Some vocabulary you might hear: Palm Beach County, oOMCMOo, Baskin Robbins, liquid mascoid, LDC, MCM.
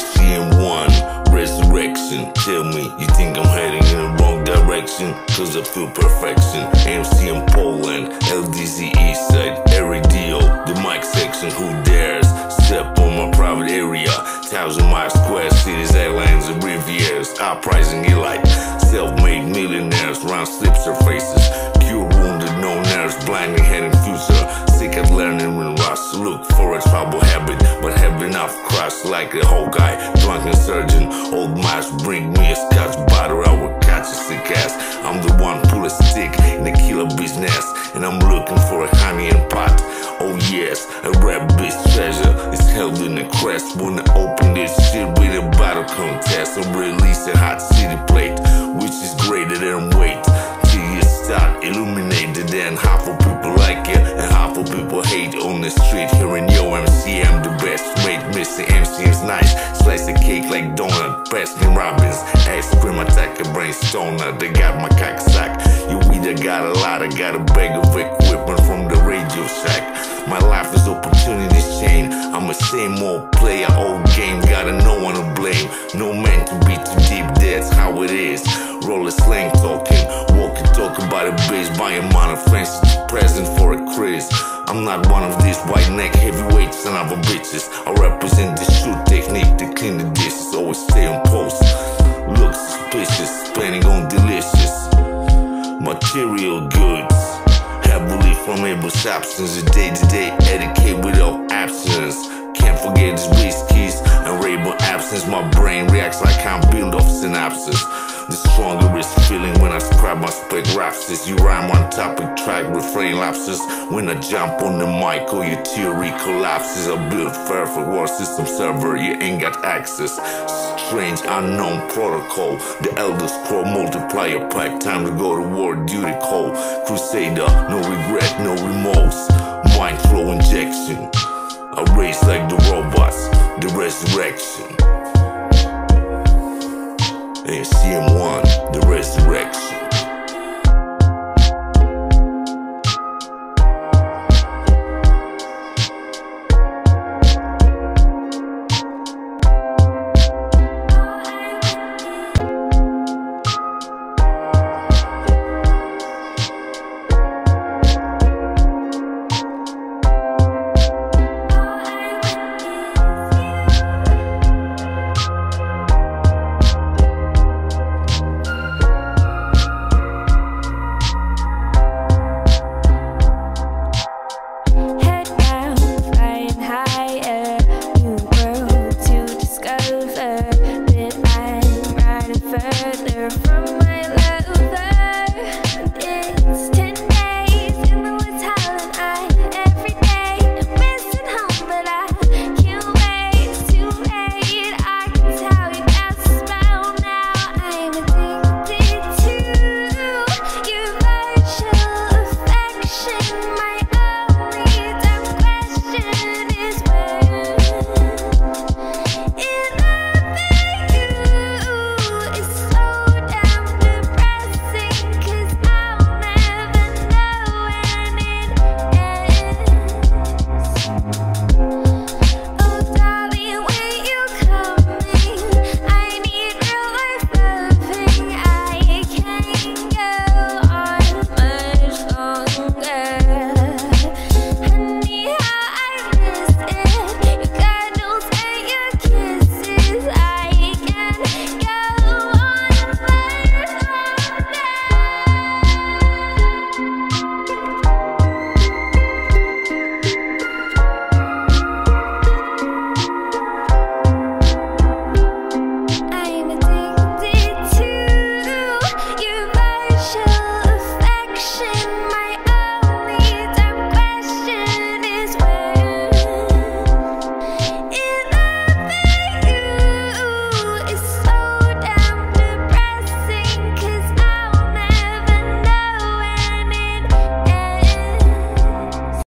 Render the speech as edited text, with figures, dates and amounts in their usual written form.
6 year 1 resurrection. Tell me you think I'm heading in the wrong direction, cause I feel perfection. MCM Poland, LDC Eastside, Eridio, the mic section. Who dares step on my private area? 1,000 miles square, cities, airlines, and rivieres. Uprising it like self-made millionaires. Round slip surfaces, cure wounded, no nerves, blinding head and future. Sick at learning when rust. Look for a trouble habit, but have enough crush like a Hawkeye. Drunken surgeon, old mice, bring me a scotch bottle. I will catch a sick ass. I'm the one pull a stick in the killer business, and I'm looking for a honey and pot. Oh yes, a rap bitch treasure is held in a crest. Wanna open this shit with a battle contest and release a hot city plate, which is greater than weight. Till you start illuminated, and half of people like you and half of people hate. On the street here in your MCM, the best mate. Mr. MCM's nice, slice the cake like donut. Baskin Robbins, ice cream attacker, brain stoner. They got my cock sack. You either got a lot or got a bag of equipment from the radio shack. My life is opportunities chain. I'm the same old player, old game. Gotta no one to blame, no man to be too deep. That's how it is. Roller slang talking, walking, talk about a bitch. Buying money, fancy present for a Chris. I'm not one of these white neck heavyweights and other bitches. I represent the shoot technique to clean the dishes. Always stay on post. Look suspicious, planning on delicious material goods. Heavily from able substance, a day-to-day etiquette without abstinence. Can't forget these whiskeys and rainbow absence. My brain reacts like I'm built off synapses. The stronger is feeling when I scribe my spec rapses. You rhyme on topic track, refrain lapses. When I jump on the mic or your theory collapses. I build perfect world system server, you ain't got access. Strange unknown protocol, the Elder Scroll multiplier pack. Time to go to war, duty call. Crusader, no regret, no remorse. Mind throw injection, I race like the robots, the resurrection. MCM1, the resurrection.